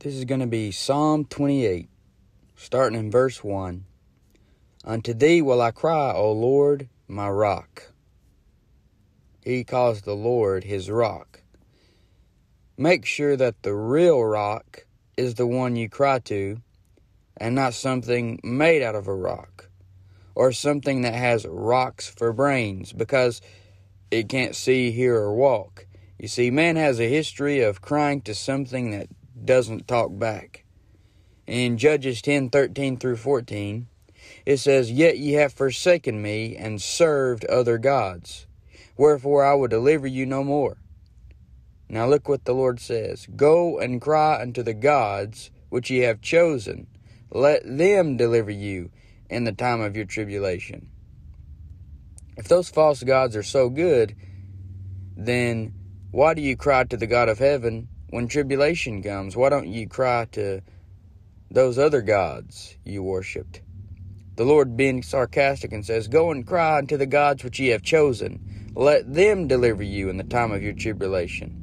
This is going to be Psalm 28, starting in verse 1. Unto thee will I cry, O Lord, my rock. He calls the Lord his rock. Make sure that the real rock is the one you cry to, and not something made out of a rock, or something that has rocks for brains, because it can't see, hear, or walk. You see, man has a history of crying to something that doesn't talk back. In Judges 10:13 through 14, it says, Yet ye have forsaken me, and served other gods. Wherefore I will deliver you no more. Now look what the Lord says. Go and cry unto the gods which ye have chosen. Let them deliver you in the time of your tribulation. If those false gods are so good, then why do you cry to the God of heaven when tribulation comes? Why don't you cry to those other gods you worshipped? The Lord being sarcastic and says, Go and cry unto the gods which ye have chosen. Let them deliver you in the time of your tribulation.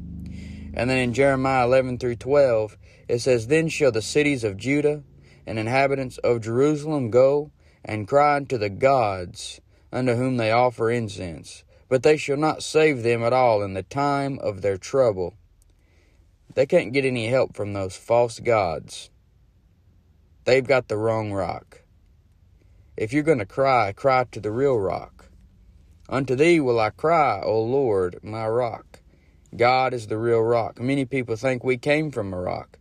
And then in Jeremiah 11 through 12, it says, Then shall the cities of Judah and inhabitants of Jerusalem go and cry unto the gods unto whom they offer incense. But they shall not save them at all in the time of their trouble. They can't get any help from those false gods. They've got the wrong rock. If you're going to cry, cry to the real rock. Unto thee will I cry, O Lord, my rock. God is the real rock. Many people think we came from a rock,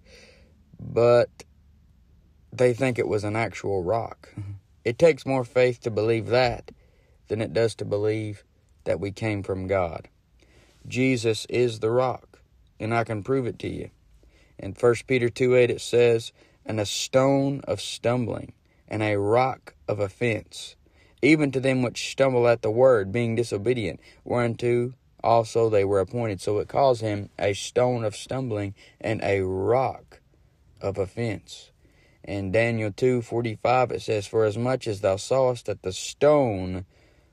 but they think it was an actual rock. It takes more faith to believe that than it does to believe that we came from God. Jesus is the rock, and I can prove it to you. In 1 Peter 2:8 it says, And a stone of stumbling, and a rock of offense, even to them which stumble at the word, being disobedient, whereunto also they were appointed. So it calls him a stone of stumbling and a rock of offense. In Daniel 2:45 it says, For as much as thou sawest that the stone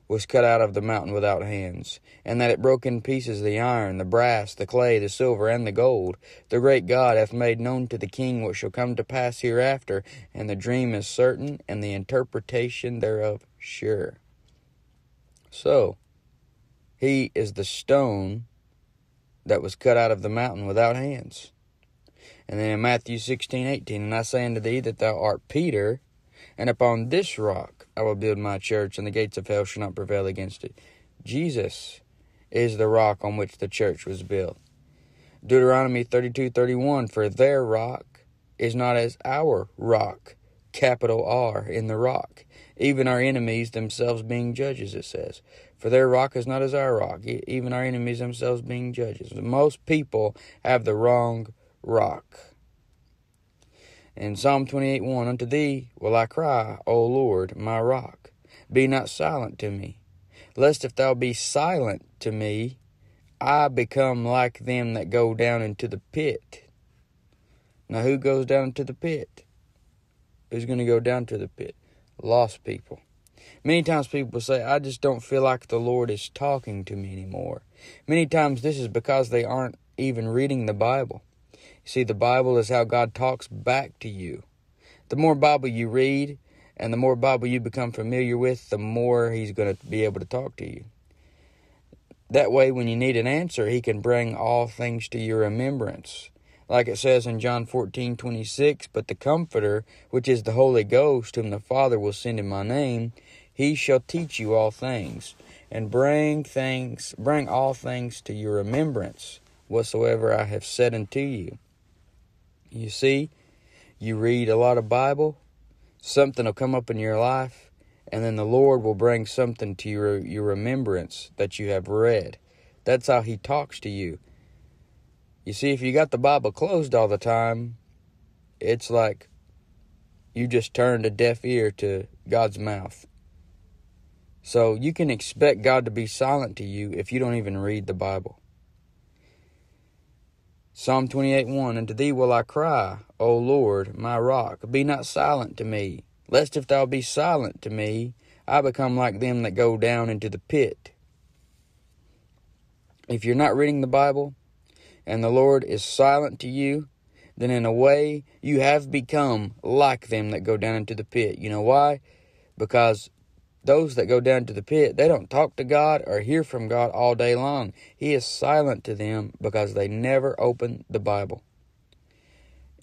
was cut out of the mountain without hands, and that it broke in pieces the iron, the brass, the clay, the silver, and the gold. The great God hath made known to the king what shall come to pass hereafter, and the dream is certain, and the interpretation thereof sure. So, he is the stone that was cut out of the mountain without hands. And then in Matthew 16:18, And I say unto thee that thou art Peter, and upon this rock I will build my church, and the gates of hell shall not prevail against it. Jesus is the rock on which the church was built. Deuteronomy 32:31, For their rock is not as our rock, capital R in the rock, even our enemies themselves being judges, it says. For their rock is not as our rock, even our enemies themselves being judges. Most people have the wrong rock. In Psalm 28:1, Unto thee will I cry, O Lord, my rock. Be not silent to me, lest if thou be silent to me, I become like them that go down into the pit. Now who goes down into the pit? Who's going to go down to the pit? Lost people. Many times people say, I just don't feel like the Lord is talking to me anymore. Many times this is because they aren't even reading the Bible. See, the Bible is how God talks back to you. The more Bible you read and the more Bible you become familiar with, the more he's going to be able to talk to you. That way, when you need an answer, he can bring all things to your remembrance. Like it says in John 14:26, But the Comforter, which is the Holy Ghost, whom the Father will send in my name, he shall teach you all things and bring all things to your remembrance, whatsoever I have said unto you. You see, you read a lot of Bible, something will come up in your life, and then the Lord will bring something to your remembrance that you have read. That's how he talks to you. You see, if you got the Bible closed all the time, it's like you just turned a deaf ear to God's mouth. So you can expect God to be silent to you if you don't even read the Bible. Psalm 28:1, Unto thee will I cry, O Lord, my rock. Be not silent to me, lest if thou be silent to me, I become like them that go down into the pit. If you're not reading the Bible, and the Lord is silent to you, then in a way you have become like them that go down into the pit. You know why? Because those that go down to the pit, they don't talk to God or hear from God all day long. He is silent to them because they never open the Bible.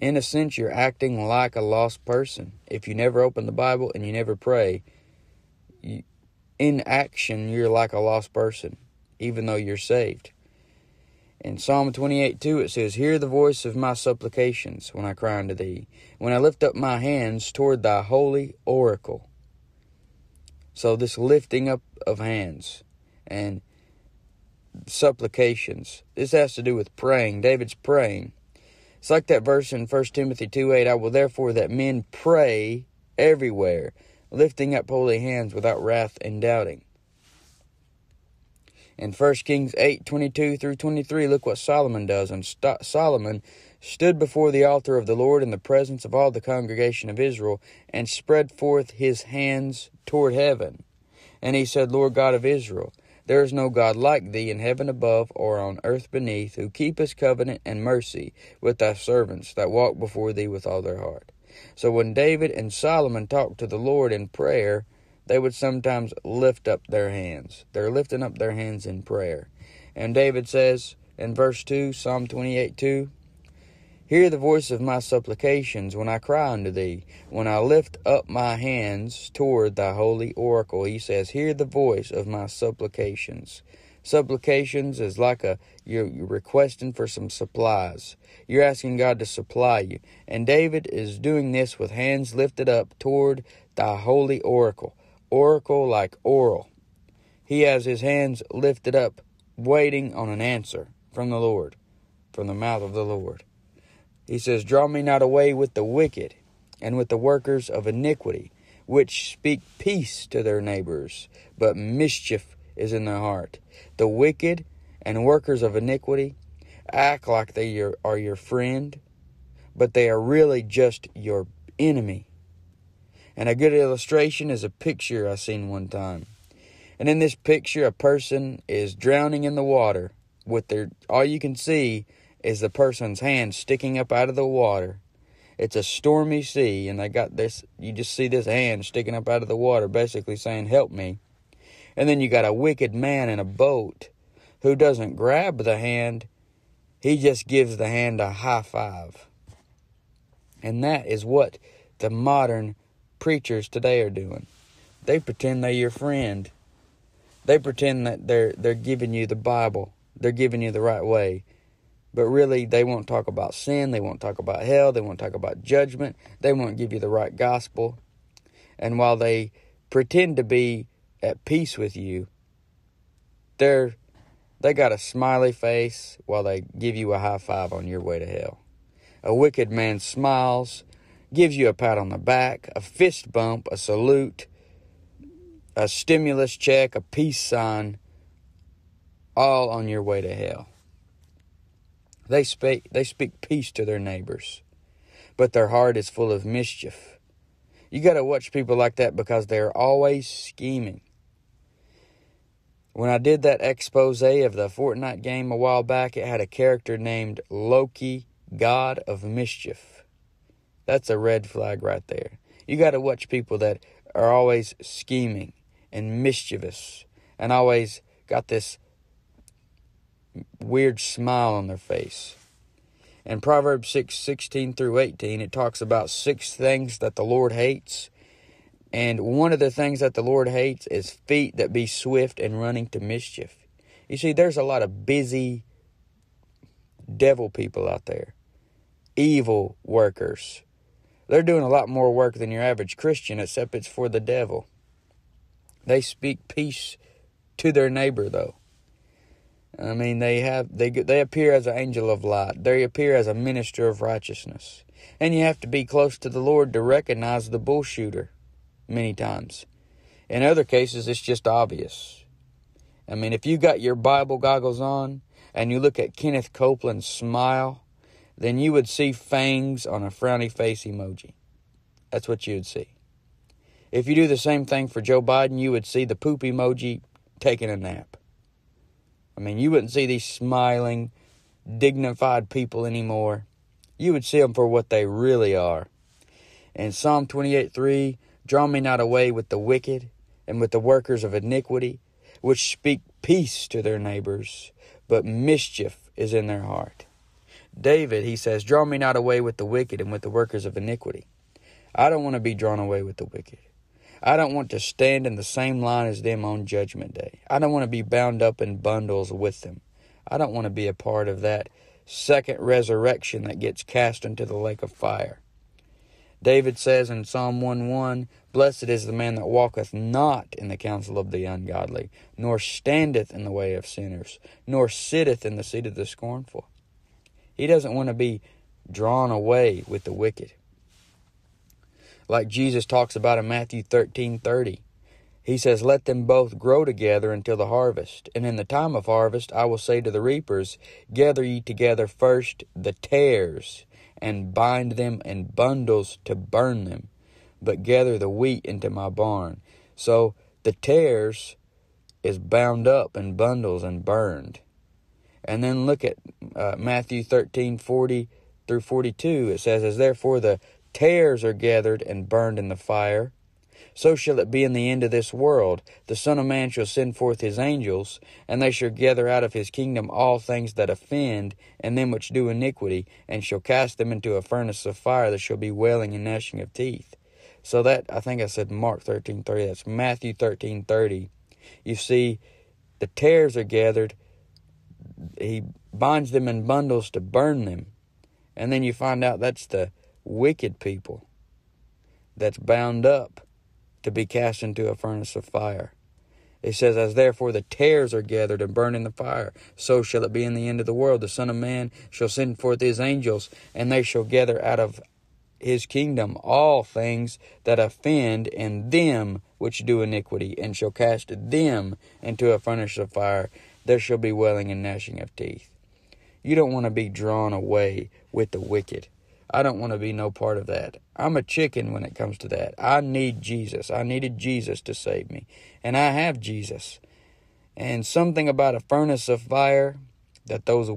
In a sense, you're acting like a lost person. If you never open the Bible and you never pray, in action, you're like a lost person, even though you're saved. In Psalm 28:2, it says, "Hear the voice of my supplications when I cry unto thee, when I lift up my hands toward thy holy oracle." So this lifting up of hands and supplications, this has to do with praying. David's praying. It's like that verse in 1 Timothy 2:8, "I will therefore that men pray everywhere, lifting up holy hands without wrath and doubting." In 1 Kings 8:22 through 23, look what Solomon does. "And Solomon stood before the altar of the Lord in the presence of all the congregation of Israel and spread forth his hands toward heaven. And he said, Lord God of Israel, there is no God like thee in heaven above or on earth beneath, who keepest covenant and mercy with thy servants that walk before thee with all their heart." So when David and Solomon talked to the Lord in prayer, they would sometimes lift up their hands. They're lifting up their hands in prayer. And David says in verse 2, Psalm 28:2, "Hear the voice of my supplications when I cry unto thee, when I lift up my hands toward thy holy oracle." He says, "Hear the voice of my supplications." Supplications is like you're requesting for some supplies. You're asking God to supply you. And David is doing this with hands lifted up toward thy holy oracle. Oracle like oral. He has his hands lifted up, waiting on an answer from the Lord, from the mouth of the Lord. He says, "Draw me not away with the wicked and with the workers of iniquity, which speak peace to their neighbors, but mischief is in their heart." The wicked and workers of iniquity act like they are your friend, but they are really just your enemy. And a good illustration is a picture I seen one time. And in this picture, a person is drowning in the water with their, all you can see is the person's hand sticking up out of the water. It's a stormy sea, and they got this, you just see this hand sticking up out of the water, basically saying, "Help me." And then you got a wicked man in a boat who doesn't grab the hand. He just gives the hand a high five. And that is what the modern preachers today are doing. They pretend they're your friend. They pretend that they're giving you the Bible. They're giving you the right way. But really, they won't talk about sin. They won't talk about hell. They won't talk about judgment. They won't give you the right gospel. And while they pretend to be at peace with you, they got a smiley face while they give you a high five on your way to hell. A wicked man smiles, gives you a pat on the back, a fist bump, a salute, a stimulus check, a peace sign, all on your way to hell. They speak peace to their neighbors, but their heart is full of mischief. You got to watch people like that because they're always scheming. When I did that expose of the Fortnite game a while back, it had a character named Loki, God of Mischief. That's a red flag right there. You got to watch people that are always scheming and mischievous and always got this weird smile on their face. In Proverbs 6:16 through 18, it talks about 6 things that the Lord hates. And one of the things that the Lord hates is feet that be swift and running to mischief. You see, there's a lot of busy devil people out there. Evil workers. They're doing a lot more work than your average Christian, except it's for the devil. They speak peace to their neighbor, though. I mean, they appear as an angel of light. They appear as a minister of righteousness. And you have to be close to the Lord to recognize the bullshooter many times. In other cases, it's just obvious. I mean, if you got your Bible goggles on and you look at Kenneth Copeland's smile, then you would see fangs on a frowny face emoji. That's what you would see. If you do the same thing for Joe Biden, you would see the poop emoji taking a nap. I mean, you wouldn't see these smiling, dignified people anymore. you would see them for what they really are. In Psalm 28:3, draw me not away with the wicked and with the workers of iniquity, which speak peace to their neighbors, but mischief is in their heart. David, he says, draw me not away with the wicked and with the workers of iniquity. I don't want to be drawn away with the wicked. I don't want to stand in the same line as them on Judgment Day. I don't want to be bound up in bundles with them. I don't want to be a part of that second resurrection that gets cast into the lake of fire. David says in Psalm 1:1, blessed is the man that walketh not in the counsel of the ungodly, nor standeth in the way of sinners, nor sitteth in the seat of the scornful. He doesn't want to be drawn away with the wicked. Like Jesus talks about in Matthew 13:30. He says, let them both grow together until the harvest. And in the time of harvest, I will say to the reapers, gather ye together first the tares, and bind them in bundles to burn them, but gather the wheat into my barn. So the tares is bound up in bundles and burned. And then look at Matthew 13:40 through 42. It says, as therefore the tares are gathered and burned in the fire, so shall it be in the end of this world. The Son of Man shall send forth his angels, and they shall gather out of his kingdom all things that offend, and them which do iniquity, and shall cast them into a furnace of fire. There shall be wailing and gnashing of teeth. So that, I think I said Mark 13:30. That's Matthew 13:30. You see, the tares are gathered. He binds them in bundles to burn them. And then you find out that's the wicked people that's bound up to be cast into a furnace of fire. It says, as therefore the tares are gathered and burned in the fire, so shall it be in the end of the world. The Son of Man shall send forth his angels, and they shall gather out of his kingdom all things that offend, and them which do iniquity, and shall cast them into a furnace of fire. There shall be wailing and gnashing of teeth. You don't want to be drawn away with the wicked. I don't want to be no part of that. I'm a chicken when it comes to that. I need Jesus. I needed Jesus to save me. And I have Jesus. And something about a furnace of fire that those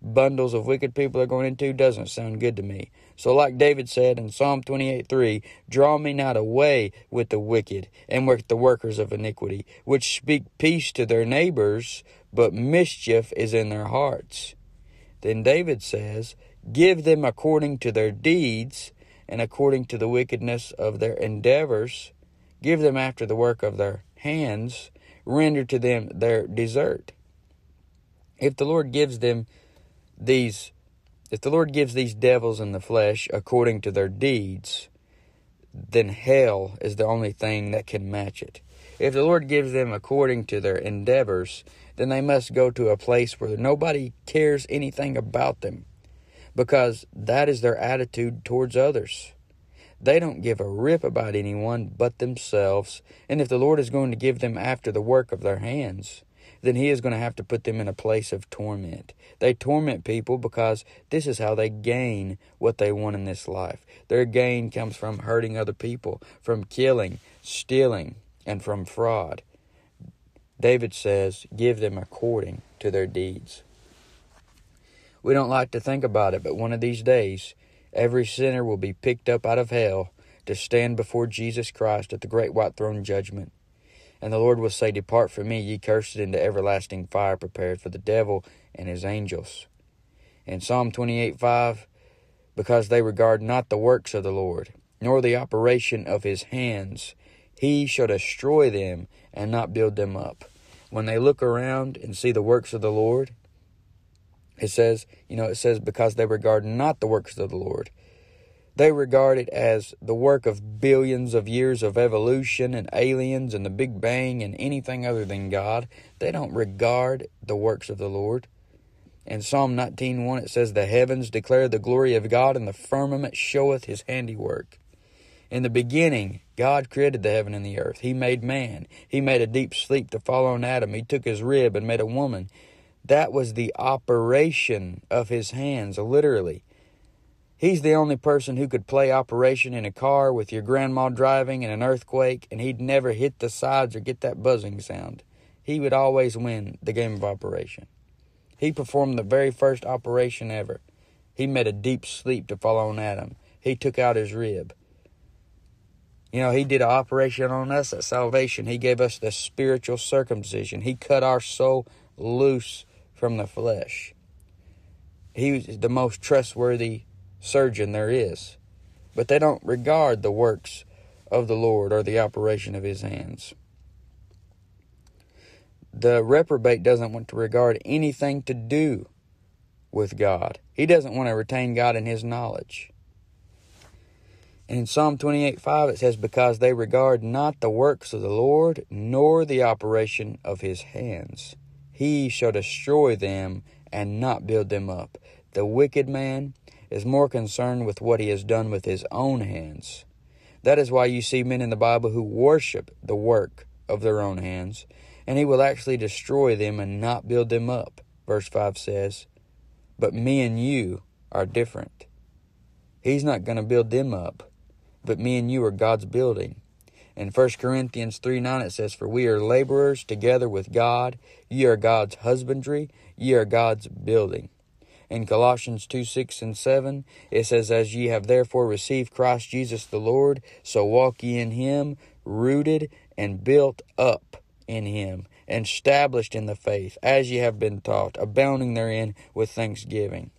bundles of wicked people are going into doesn't sound good to me. So like David said in Psalm 28:3, draw me not away with the wicked and with the workers of iniquity, which speak peace to their neighbors, but mischief is in their hearts. Then David says, give them according to their deeds and according to the wickedness of their endeavors. Give them after the work of their hands. Render to them their desert. If the Lord gives these devils in the flesh according to their deeds, then hell is the only thing that can match it. If the Lord gives them according to their endeavors, then they must go to a place where nobody cares anything about them, because that is their attitude towards others. They don't give a rip about anyone but themselves. And if the Lord is going to give them after the work of their hands, then he is going to have to put them in a place of torment. They torment people because this is how they gain what they want in this life. Their gain comes from hurting other people, from killing, stealing, and from fraud. David says, give them according to their deeds. We don't like to think about it, but one of these days, every sinner will be picked up out of hell to stand before Jesus Christ at the great white throne judgment. And the Lord will say, depart from me, ye cursed, into everlasting fire prepared for the devil and his angels. In Psalm 28:5, because they regard not the works of the Lord, nor the operation of his hands, he shall destroy them and not build them up. When they look around and see the works of the Lord, It says, because they regard not the works of the Lord. They regard it as the work of billions of years of evolution and aliens and the Big Bang and anything other than God. They don't regard the works of the Lord. In Psalm 19:1, it says, the heavens declare the glory of God, and the firmament showeth his handiwork. In the beginning, God created the heaven and the earth. He made man. He made a deep sleep to fall on Adam. He took his rib and made a woman. That was the operation of his hands, literally. He's the only person who could play operation in a car with your grandma driving in an earthquake, and he'd never hit the sides or get that buzzing sound. He would always win the game of operation. He performed the very first operation ever. He made a deep sleep to fall on Adam. He took out his rib. You know, he did an operation on us at salvation. He gave us the spiritual circumcision. He cut our soul loose from the flesh. He was the most trustworthy surgeon there is. But they don't regard the works of the Lord or the operation of his hands. The reprobate doesn't want to regard anything to do with God. He doesn't want to retain God in his knowledge. And in Psalm 28:5 it says, because they regard not the works of the Lord, nor the operation of his hands. He shall destroy them and not build them up. The wicked man is more concerned with what he has done with his own hands. That is why you see men in the Bible who worship the work of their own hands, and he will actually destroy them and not build them up. Verse 5 says, but me and you are different. He's not going to build them up. But me and you are God's building. In 1 Corinthians 3:9 it says, for we are laborers together with God. Ye are God's husbandry. Ye are God's building. In Colossians 2:6 and 7 it says, as ye have therefore received Christ Jesus the Lord, so walk ye in him, rooted and built up in him, and established in the faith, as ye have been taught, abounding therein with thanksgiving.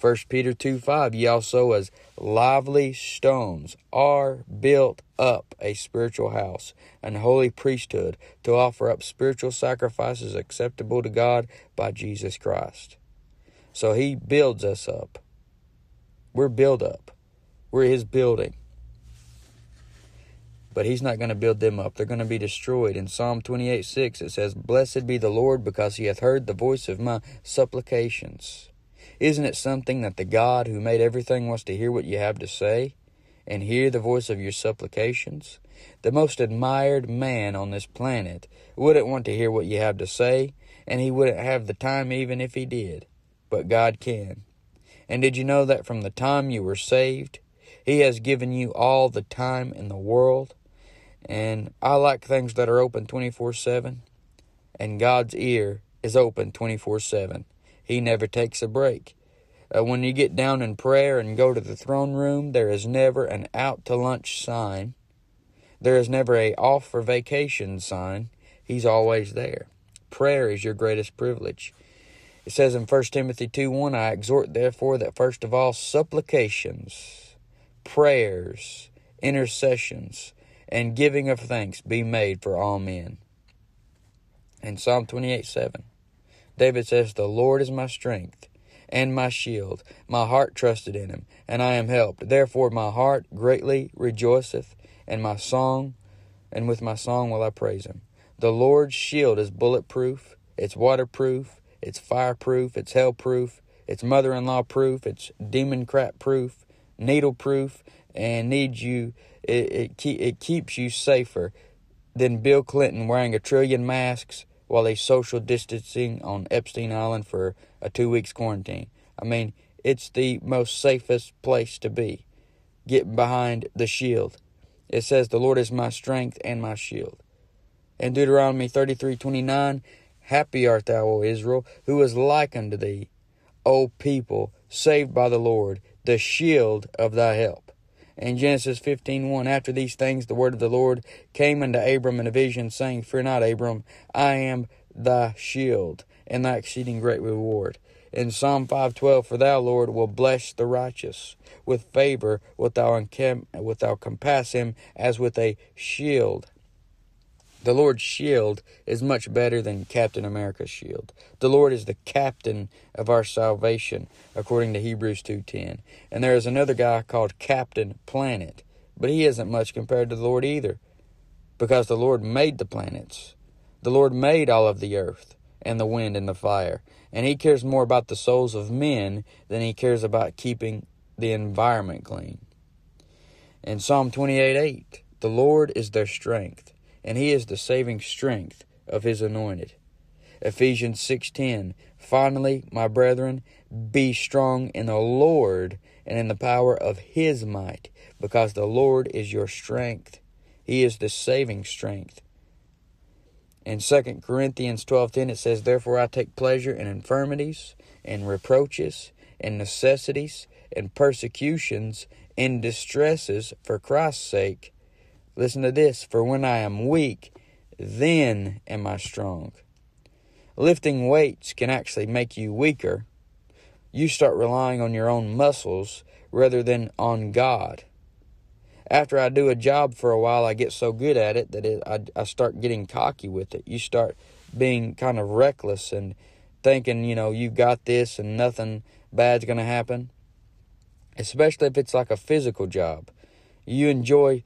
1 Peter 2:5, ye also as lively stones are built up a spiritual house, an holy priesthood, to offer up spiritual sacrifices acceptable to God by Jesus Christ. So he builds us up. We're built up. We're his building. But he's not going to build them up. They're going to be destroyed. In Psalm 28:6 it says, blessed be the Lord, because he hath heard the voice of my supplications. Isn't it something that the God who made everything wants to hear what you have to say and hear the voice of your supplications? The most admired man on this planet wouldn't want to hear what you have to say, and he wouldn't have the time even if he did. But God can. And did you know that from the time you were saved, he has given you all the time in the world? And I like things that are open 24/7, and God's ear is open 24/7. He never takes a break. When you get down in prayer and go to the throne room, there is never an out to lunch sign. There is never a off for vacation sign. He's always there. Prayer is your greatest privilege. It says in 1 Timothy 2:1, I exhort therefore that first of all supplications, prayers, intercessions, and giving of thanks be made for all men. And Psalm 28:7. David says, the Lord is my strength and my shield. My heart trusted in him, and I am helped. Therefore my heart greatly rejoiceth, and with my song will I praise him. The Lord's shield is bulletproof, it's waterproof, it's fireproof, it's hellproof, it's mother-in-law proof, it's demon crap proof, needle proof, and it keeps you safer than Bill Clinton wearing a trillion masks while he's social distancing on Epstein Island for a 2 weeks quarantine. I mean, it's the most safest place to be. Get behind the shield. It says, the Lord is my strength and my shield. In Deuteronomy 33:29, happy art thou, O Israel, who is like unto thee, O people, saved by the Lord, the shield of thy help. In Genesis 15:1, after these things, the word of the Lord came unto Abram in a vision, saying, fear not, Abram, I am thy shield, and thy exceeding great reward. In Psalm 5:12, for thou, Lord, will bless the righteous. With favor wilt thou compass him as with a shield. The Lord's shield is much better than Captain America's shield. The Lord is the captain of our salvation, according to Hebrews 2:10. And there is another guy called Captain Planet, but he isn't much compared to the Lord either, because the Lord made the planets. The Lord made all of the earth and the wind and the fire, and he cares more about the souls of men than he cares about keeping the environment clean. In Psalm 28:8, the Lord is their strength, and he is the saving strength of his anointed. Ephesians 6:10, finally, my brethren, be strong in the Lord and in the power of his might, because the Lord is your strength. He is the saving strength. In 2 Corinthians 12:10, it says, therefore I take pleasure in infirmities, in reproaches, in necessities, in persecutions, in distresses for Christ's sake. Listen to this, for when I am weak, then am I strong. Lifting weights can actually make you weaker. You start relying on your own muscles rather than on God. After I do a job for a while, I get so good at it that I start getting cocky with it. You start being kind of reckless and thinking, you know, you got this and nothing bad's going to happen. Especially if it's like a physical job. I enjoy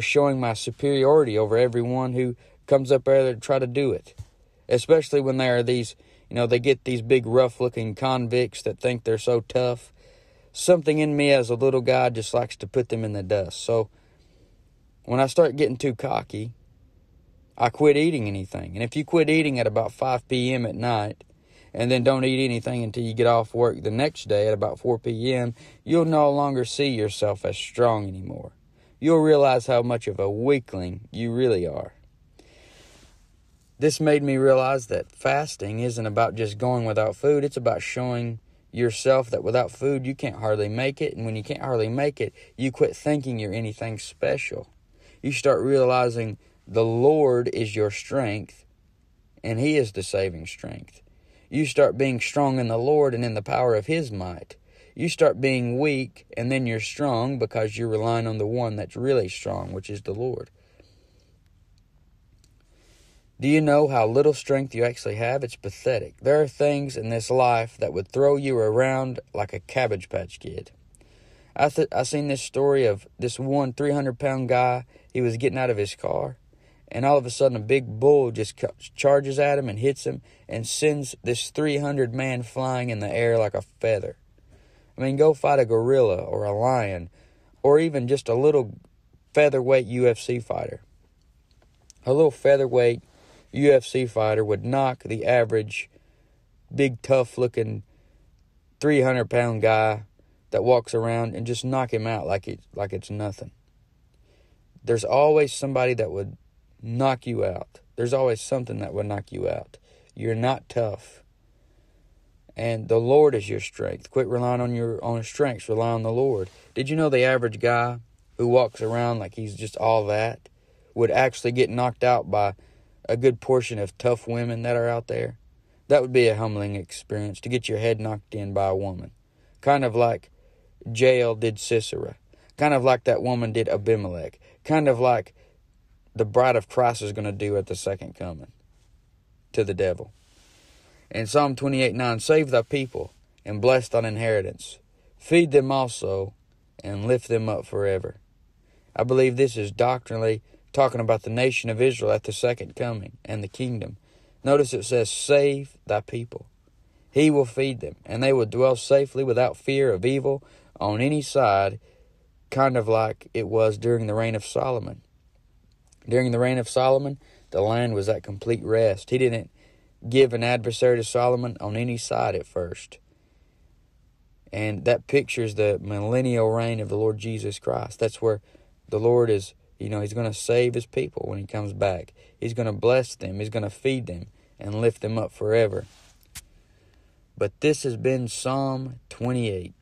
showing my superiority over everyone who comes up there to try to do it. Especially when there are these, you know, they get these big rough-looking convicts that think they're so tough. Something in me as a little guy just likes to put them in the dust. So when I start getting too cocky, I quit eating anything. And if you quit eating at about 5 p.m. at night and then don't eat anything until you get off work the next day at about 4 p.m., you'll no longer see yourself as strong anymore. You'll realize how much of a weakling you really are. This made me realize that fasting isn't about just going without food. It's about showing yourself that without food, you can't hardly make it. And when you can't hardly make it, you quit thinking you're anything special. You start realizing the Lord is your strength, and He is the saving strength. You start being strong in the Lord and in the power of His might. You start being weak, and then you're strong because you're relying on the one that's really strong, which is the Lord. Do you know how little strength you actually have? It's pathetic. There are things in this life that would throw you around like a Cabbage Patch Kid. I seen this story of this one 300-pound guy. He was getting out of his car, and all of a sudden a big bull just charges at him and hits him and sends this 300-man flying in the air like a feather. I mean, go fight a gorilla or a lion or even just a little featherweight UFC fighter. A little featherweight UFC fighter would knock the average big tough-looking 300-pound guy that walks around and just knock him out like it's nothing. There's always somebody that would knock you out. There's always something that would knock you out. You're not tough. And the Lord is your strength. Quit relying on your own strengths. Rely on the Lord. Did you know the average guy who walks around like he's just all that would actually get knocked out by a good portion of tough women that are out there? That would be a humbling experience, to get your head knocked in by a woman. Kind of like Jael did Sisera. Kind of like that woman did Abimelech. Kind of like the bride of Christ is going to do at the second coming to the devil. In Psalm 28, 9, save thy people and bless thine inheritance. Feed them also and lift them up forever. I believe this is doctrinally talking about the nation of Israel at the second coming and the kingdom. Notice it says, save thy people. He will feed them, and they will dwell safely without fear of evil on any side, kind of like it was during the reign of Solomon. During the reign of Solomon, the land was at complete rest. He didn't give an adversary to Solomon on any side at first. And that pictures the millennial reign of the Lord Jesus Christ. That's where the Lord is, you know, He's going to save His people when He comes back. He's going to bless them. He's going to feed them and lift them up forever. But this has been Psalm 28.